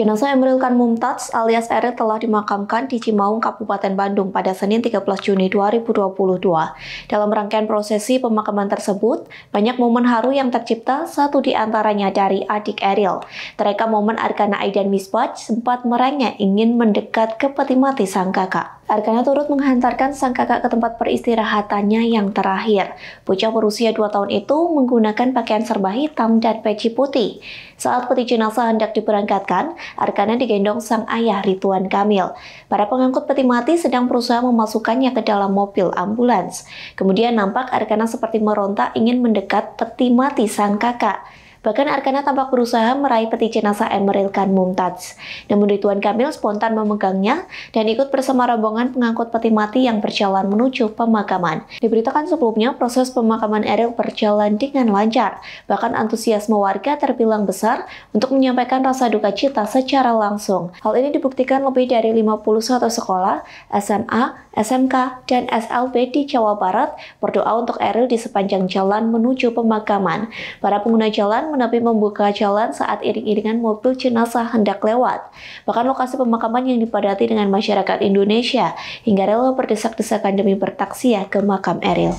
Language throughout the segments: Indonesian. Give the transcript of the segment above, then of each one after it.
Jenazah Emmeril Kahn Mumtadz alias Eril telah dimakamkan di Cimaung, Kabupaten Bandung pada Senin 13 Juni 2022. Dalam rangkaian prosesi pemakaman tersebut, banyak momen haru yang tercipta, satu di antaranya dari adik Eril. Terekam momen Arkana Aiden Misbach sempat merengek ingin mendekat ke peti mati sang kakak. Arkana turut menghantarkan sang kakak ke tempat peristirahatannya yang terakhir. Bocah berusia 2 tahun itu menggunakan pakaian serba hitam dan peci putih. Saat peti jenazah hendak diberangkatkan, Arkana digendong sang ayah Ridwan Kamil. Para pengangkut peti mati sedang berusaha memasukkannya ke dalam mobil ambulans. Kemudian nampak Arkana seperti meronta ingin mendekat peti mati sang kakak. Bahkan Arkana tampak berusaha meraih peti jenazah Emmeril Kahn Mumtadz. Namun Ridwan Kamil spontan memegangnya dan ikut bersama rombongan pengangkut peti mati yang berjalan menuju pemakaman. Diberitakan sebelumnya, proses pemakaman Eril berjalan dengan lancar. Bahkan antusiasme warga terbilang besar untuk menyampaikan rasa duka cita secara langsung. Hal ini dibuktikan lebih dari 51 sekolah, SMA, SMK, dan SLB di Jawa Barat berdoa untuk Eril di sepanjang jalan menuju pemakaman. Para pengguna jalan menapi membuka jalan saat iring-iringan mobil jenazah hendak lewat. Bahkan lokasi pemakaman yang dipadati dengan masyarakat Indonesia hingga rela berdesak-desakan demi bertaksi ke makam Eril.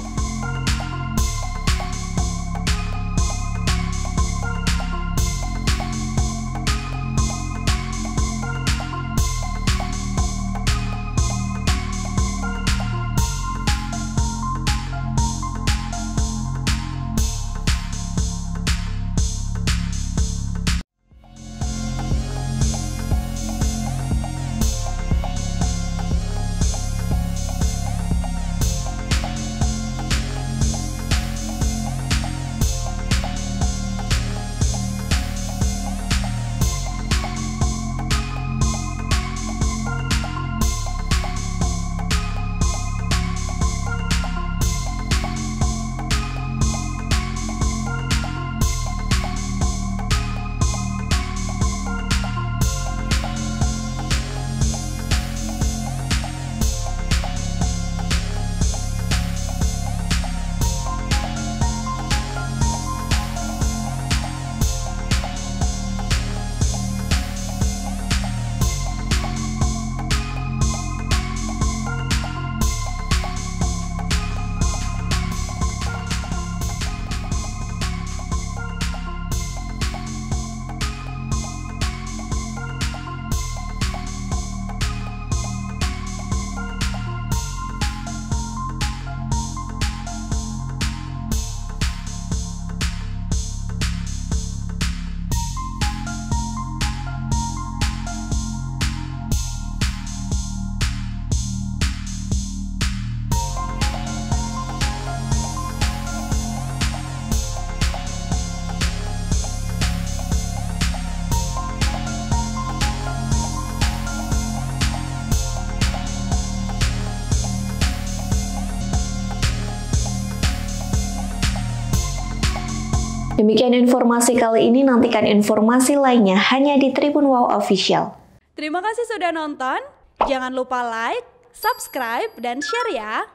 Demikian informasi kali ini, nantikan informasi lainnya hanya di Tribun Wow Official. Terima kasih sudah nonton, jangan lupa like, subscribe, dan share ya!